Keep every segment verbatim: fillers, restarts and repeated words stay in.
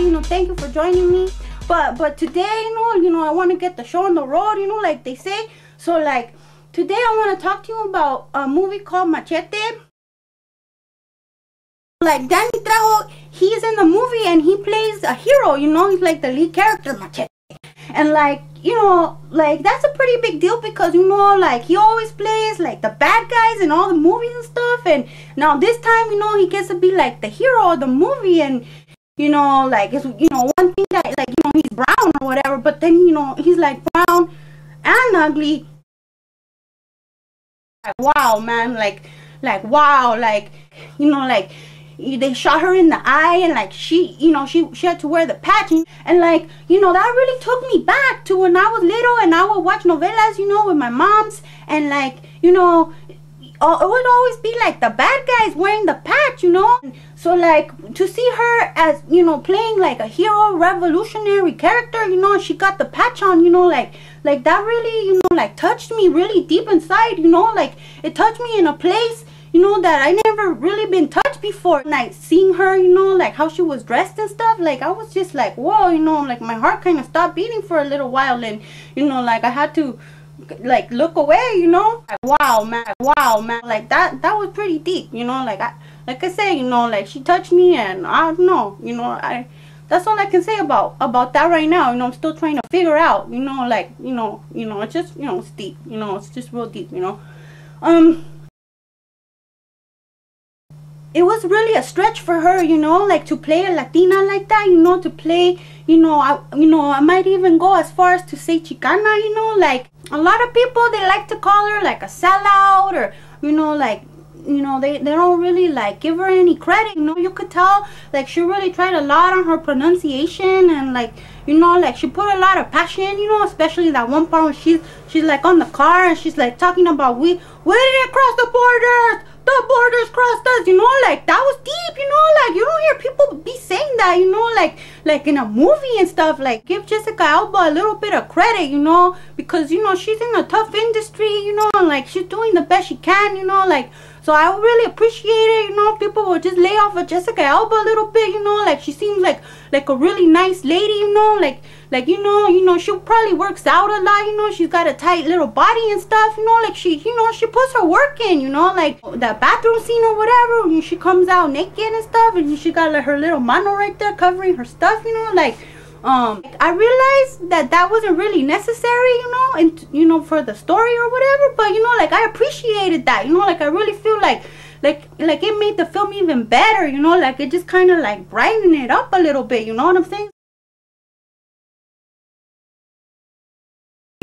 Hey, you know, thank you for joining me. But but today, you know, you know, I want to get the show on the road, you know, like they say. So like today, I want to talk to you about a movie called Machete. Like Danny Trejo, he's in the movie and he plays a hero. You know, he's like the lead character, Machete. And like, you know, like that's a pretty big deal because, you know, like he always plays like the bad guys in all the movies and stuff. And now this time, you know, he gets to be like the hero of the movie. And you know, like, it's, you know, one thing that, like, you know, he's brown or whatever, but then, you know, he's, like, brown and ugly. Like, wow, man, like, like, wow, like, you know, like, they shot her in the eye, and, like, she, you know, she, she had to wear the patch, and, like, you know, that really took me back to when I was little, and I would watch novelas, you know, with my moms, and, like, you know, oh, it would always be like the bad guys wearing the patch, you know. So like to see her as, you know, playing like a hero, revolutionary character, you know, she got the patch on, you know, like like that really, you know, like touched me really deep inside, you know, like it touched me in a place, you know, that I never really been touched before. Like seeing her, you know, like how she was dressed and stuff, like I was just like, whoa, you know, like my heart kind of stopped beating for a little while, and you know, like I had to like look away, you know, like, wow man, like, wow man, like that that was pretty deep, you know, like I like I say, you know, like she touched me, and I don't know, you know, I that's all I can say about about that right now, you know. I'm still trying to figure out, you know, like, you know, you know, it's just, you know, it's deep, you know, it's just real deep, you know. um It was really a stretch for her, you know, like to play a Latina like that, you know, to play, you know, I, you know, I might even go as far as to say Chicana, you know, like a lot of people, they like to call her like a sellout, or, you know, like, you know, they, they don't really like give her any credit, you know. You could tell like she really tried a lot on her pronunciation, and like, you know, like she put a lot of passion, you know, especially that one part when she's, she's like on the car and she's like talking about we, we didn't cross the borders. The borders crossed us, you know, like that was deep, you know, like you don't hear people be saying that, you know, like like in a movie and stuff. Like give Jessica Alba a little bit of credit, you know, because you know she's in a tough industry, you know, and like she's doing the best she can, you know, like so I really appreciate it, you know. People will just lay off of Jessica Alba a little bit, you know, like she seems like like a really nice lady, you know, like like you know, you know, she probably works out a lot, you know, she's got a tight little body and stuff, you know, like she, you know, she puts her work in, you know, like that bathroom scene or whatever, and she comes out naked and stuff, and she got like her little mano right there covering her stuff, you know, like um I realized that that wasn't really necessary, you know, and you know, for the story or whatever, but you know, like I appreciated that, you know, like I really feel like like like it made the film even better, you know, like it just kind of like brightened it up a little bit, you know what I'm saying?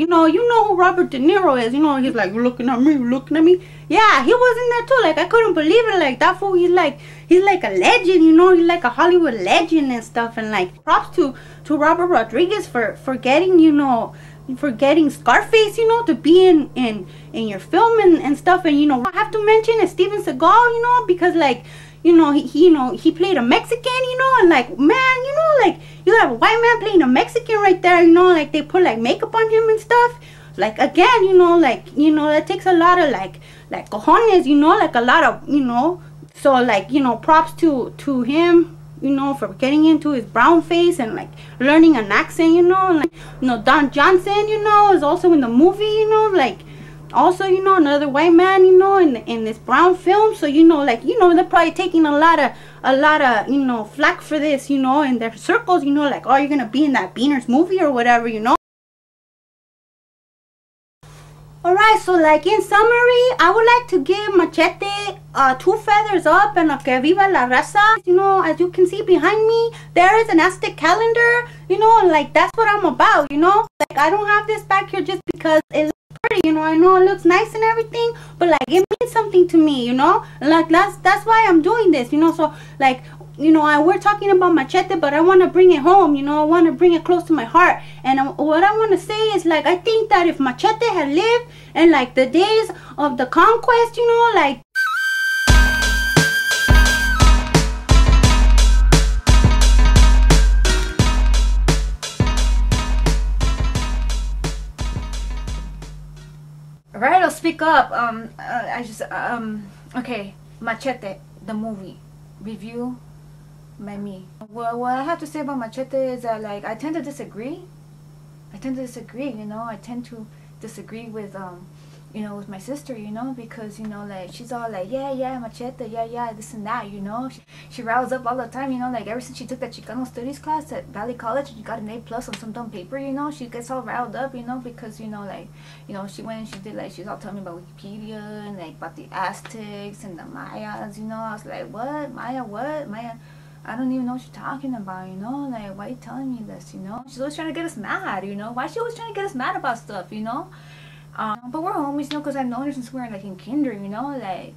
You know, you know who Robert De Niro is, you know, he's like, looking at me, looking at me. Yeah, he was in there too, like, I couldn't believe it, like, that fool, he's like, he's like a legend, you know, he's like a Hollywood legend and stuff, and like, props to, to Robert Rodriguez for, for getting, you know, for getting Scarface, you know, to be in, in, in your film and, and stuff, and, you know, I have to mention is Steven Seagal, you know, because, like, you know, he, he, you know, he played a Mexican, you know, and like, man, you know, like, you have a white man playing a Mexican right there, you know, like, they put, like, makeup on him and stuff, like, again, you know, like, you know, that takes a lot of, like, like, cojones, you know, like, a lot of, you know, so, like, you know, props to, to him, you know, for getting into his brown face and, like, learning an accent, you know, and, like, you know, Don Johnson, you know, is also in the movie, you know, like, also, you know, another white man, you know, in in this brown film, so you know, like, you know, they're probably taking a lot of a lot of you know flack for this, you know, in their circles, you know, like, oh, you're gonna be in that Beaners movie or whatever, you know. All right, so like in summary, I would like to give Machete uh, two feathers up and a que viva la raza. You know, as you can see behind me, there is an Aztec calendar. You know, like that's what I'm about. You know, like I don't have this back here just because it's pretty, you know, I know it looks nice and everything, but like it means something to me, you know, like that's that's why I'm doing this, you know. So like, you know, I we're talking about Machete, but I want to bring it home, you know, I want to bring it close to my heart, and I, what I want to say is like I think that if Machete had lived in like the days of the conquest, you know, like right, I'll speak up. Um, uh, I just um, okay. Machete, the movie review. by me. Well, what I have to say about Machete is that, like, I tend to disagree. I tend to disagree, you know. I tend to disagree with, um, you know, with my sister, you know, because, you know, like, she's all like, yeah, yeah, Machete, yeah, yeah, this and that, you know. She, she riles up all the time, you know, like, ever since she took that Chicano Studies class at Valley College and she got an A plus on some dumb paper, you know, she gets all riled up, you know, because, you know, like, you know, she went and she did, like, she's all telling me about Wikipedia and, like, about the Aztecs and the Mayas, you know. I was like, what? Maya, what? Maya? I don't even know what you're talking about, you know, like, why are you telling me this, you know? She's always trying to get us mad, you know? Why is she always trying to get us mad about stuff, you know? Um, but we're homies, you know, because I've known her since we were, like, in kinder, you know? Like,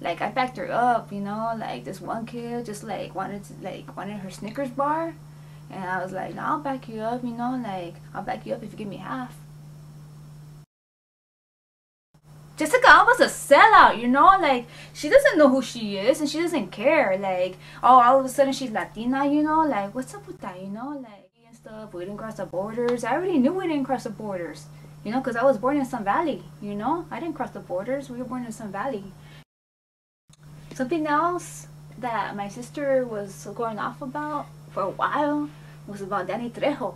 like, I backed her up, you know? Like, this one kid just, like, wanted, to, like, wanted her Snickers bar. And I was like, no, I'll back you up, you know? Like, I'll back you up if you give me half. Jessica Alba's a sellout, you know, like, she doesn't know who she is and she doesn't care, like, oh, all of a sudden she's Latina, you know, like, what's up with that, you know, like, and stuff, we didn't cross the borders. I already knew we didn't cross the borders, you know, because I was born in Sun Valley, you know, I didn't cross the borders, we were born in Sun Valley. Something else that my sister was going off about for a while was about Danny Trejo.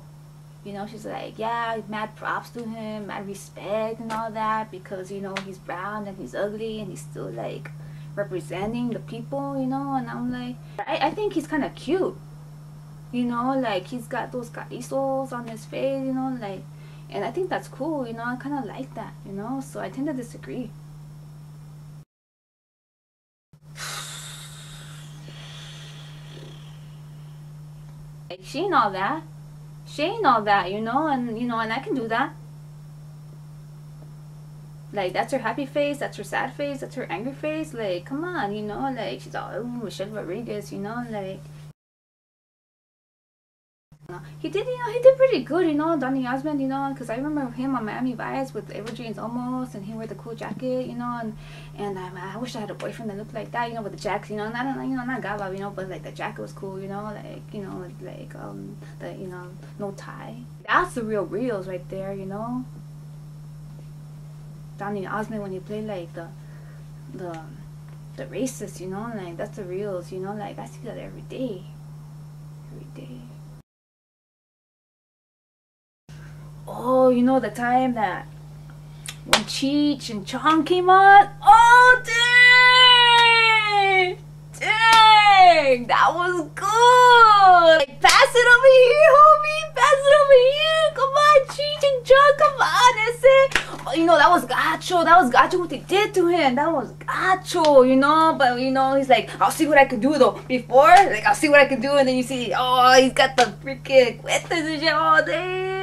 You know, she's like, yeah, mad props to him, mad respect and all that, because, you know, he's brown and he's ugly and he's still, like, representing the people, you know, and I'm like, I, I think he's kind of cute, you know, like, he's got those carrizos on his face, you know, like, and I think that's cool, you know, I kind of like that, you know, so I tend to disagree. Like, she ain't all that. She ain't all that, you know, and, you know, and I can do that. Like, that's her happy face, that's her sad face, that's her angry face, like, come on, you know, like, she's all, oh, Michelle Rodriguez, you know, like. He did, you know, he did pretty good, you know, Donny Osmond, you know, because I remember him on Miami Vice with Ever Jane's Almost, and he wore the cool jacket, you know, and, and I, I wish I had a boyfriend that looked like that, you know, with the jacks, you know, and I don't, you know, not Gaba, you know, but, like, the jacket was cool, you know, like, you know, like, um, the, you know, no tie. That's the real reels right there, you know. Donny Osmond, when he played, like, the, the, the racist, you know, like, that's the reels, you know, like, I see that every day, every day. Oh, you know the time that when Cheech and Chong came on? Oh, dang! Dang! That was good! Like, pass it over here, homie! Pass it over here! Come on, Cheech and Chong! Come on, that's it! Oh, you know, that was gacho. That was gacho what they did to him. That was gacho, you know? But, you know, he's like, I'll see what I can do, though. Before, like, I'll see what I can do. And then you see, oh, he's got the freaking with and shit all day.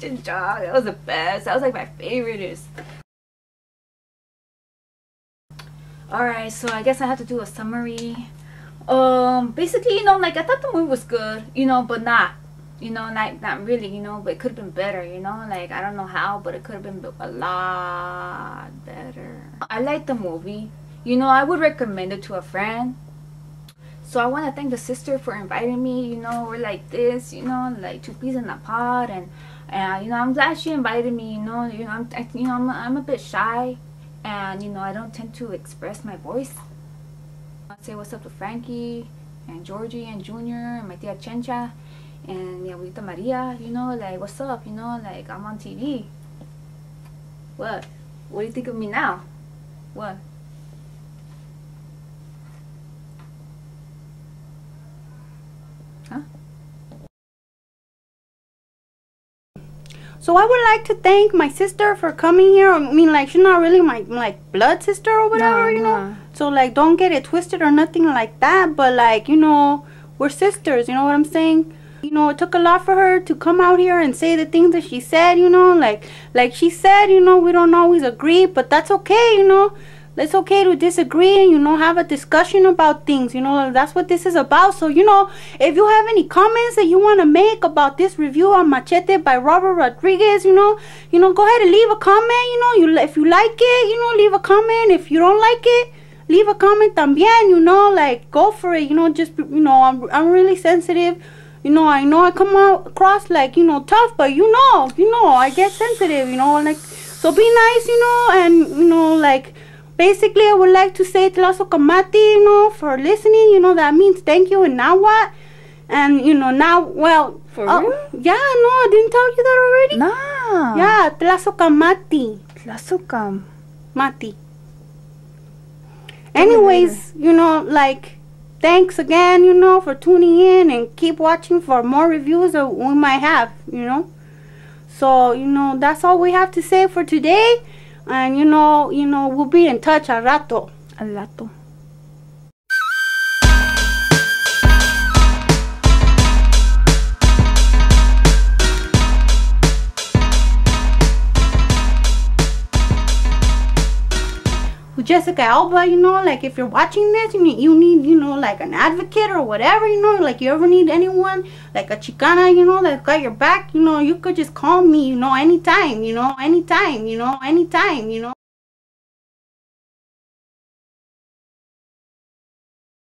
And Chong, that was the best. That was like my favorite. Alright, so I guess I have to do a summary. Um, basically, you know, like, I thought the movie was good, you know, but not, you know, like, not really, you know, but it could have been better, you know, like, I don't know how, but it could have been a lot better. I like the movie, you know, I would recommend it to a friend. So I want to thank the sister for inviting me, you know, we're like this, you know, like two peas in a pod, and, and you know, I'm glad she invited me, you know, you know, I'm, I, you know, I'm, I'm a bit shy, and, you know, I don't tend to express my voice. I say what's up to Frankie, and Georgie, and Junior, and my tia Chencha, and mi abuelita Maria, you know, like, what's up, you know, like, I'm on T V. What? What do you think of me now? What? Huh? So I would like to thank my sister for coming here. I mean, like, she's not really my, like, blood sister or whatever, no, you no. know? So, like, don't get it twisted or nothing like that. But, like, you know, we're sisters, you know what I'm saying? You know, it took a lot for her to come out here and say the things that she said, you know? Like, like she said, you know, we don't always agree, but that's okay, you know? It's okay to disagree and, you know, have a discussion about things, you know, that's what this is about. So, you know, if you have any comments that you want to make about this review on Machete by Robert Rodriguez, you know, you know, go ahead and leave a comment, you know, you if you like it, you know, leave a comment. If you don't like it, leave a comment también, you know, like, go for it, you know, just, you know, I'm, I'm really sensitive. You know, I know I come out across like, you know, tough, but you know, you know, I get sensitive, you know, like, so be nice, you know, and, you know, like, Basically, I would like to say Tlaxocamati, you know, for listening. You know, that means thank you and now what? And, you know, now, well. For real? Oh, yeah, no, I didn't tell you that already. Nah. Yeah, Tlaxocamati. Tlaxocamati. Anyways, you know, like, thanks again, you know, for tuning in, and keep watching for more reviews that we might have, you know. So, you know, that's all we have to say for today. And, you know, you know, we'll be in touch al rato. Al rato. Jessica Alba, you know, like, if you're watching this, you need, you need, you know, like, an advocate or whatever, you know, like, you ever need anyone, like, a Chicana, you know, that's got your back, you know, you could just call me, you know, anytime, you know, anytime, you know, anytime, you know.